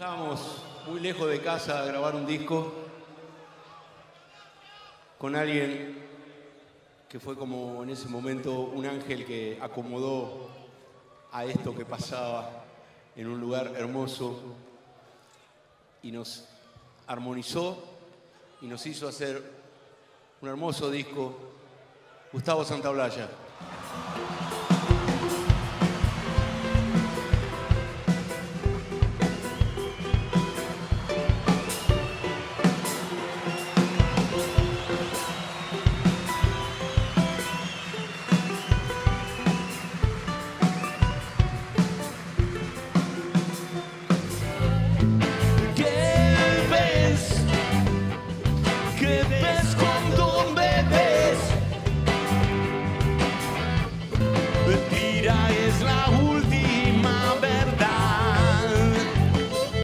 Estábamos muy lejos de casa a grabar un disco con alguien que fue como en ese momento un ángel que acomodó a esto que pasaba en un lugar hermoso y nos armonizó y nos hizo hacer un hermoso disco, Gustavo Santaolalla.